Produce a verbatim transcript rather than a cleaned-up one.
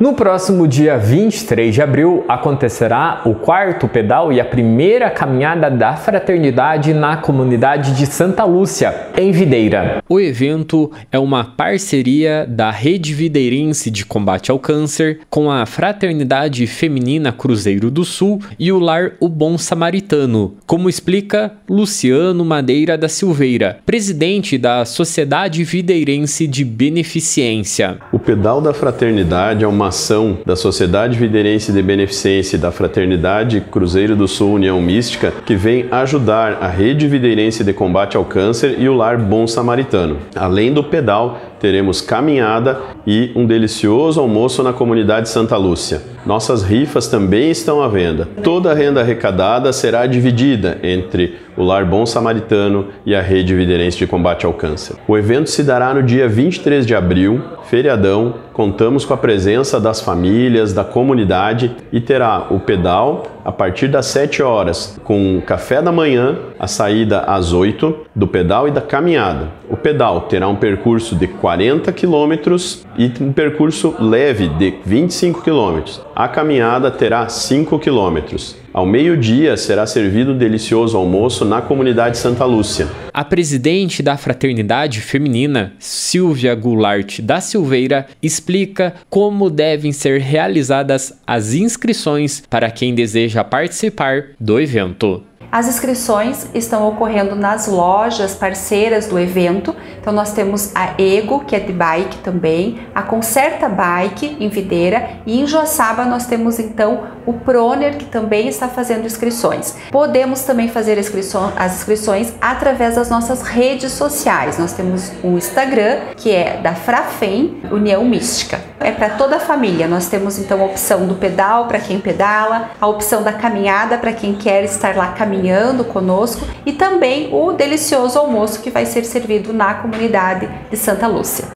No próximo dia vinte e três de abril acontecerá o quarto pedal e a primeira caminhada da fraternidade na comunidade de Santa Lúcia, em Videira. O evento é uma parceria da Rede Videirense de Combate ao Câncer com a Fraternidade Feminina Cruzeiro do Sul e o Lar O Bom Samaritano, como explica Luciano Madeira da Silveira, presidente da Sociedade Videirense de Beneficência. O pedal da fraternidade é uma ação da Sociedade Videirense de Beneficência e da Fraternidade Cruzeiro do Sul União Mística, que vem ajudar a Rede Videirense de Combate ao Câncer e o Lar Bom Samaritano. Além do pedal, teremos caminhada e um delicioso almoço na comunidade Santa Lúcia. Nossas rifas também estão à venda. Toda a renda arrecadada será dividida entre o Lar Bom Samaritano e a Rede Videirense de Combate ao Câncer. O evento se dará no dia vinte e três de abril, feriadão. Contamos com a presença das famílias, da comunidade, e terá o pedal a partir das sete horas, com café da manhã, a saída às oito do pedal e da caminhada. O pedal terá um percurso de quarenta quilômetros e um percurso leve de vinte e cinco quilômetros. A caminhada terá cinco quilômetros. Ao meio-dia será servido um delicioso almoço na comunidade Santa Lúcia. A presidente da Fraternidade Feminina, Silvia Goulart da Silveira, explica como devem ser realizadas as inscrições para quem deseja participar do evento. As inscrições estão ocorrendo nas lojas parceiras do evento. Então nós temos a Ego, que é de bike também, a Concerta Bike em Videira, e em Joaçaba nós temos então o Proner, que também está fazendo inscrições. Podemos também fazer inscrições, as inscrições através das nossas redes sociais. Nós temos o Instagram, que é da Frafem União Mística. É para toda a família. Nós temos então a opção do pedal para quem pedala, a opção da caminhada para quem quer estar lá caminhando conosco, e também o delicioso almoço que vai ser servido na comunidade de Santa Lúcia.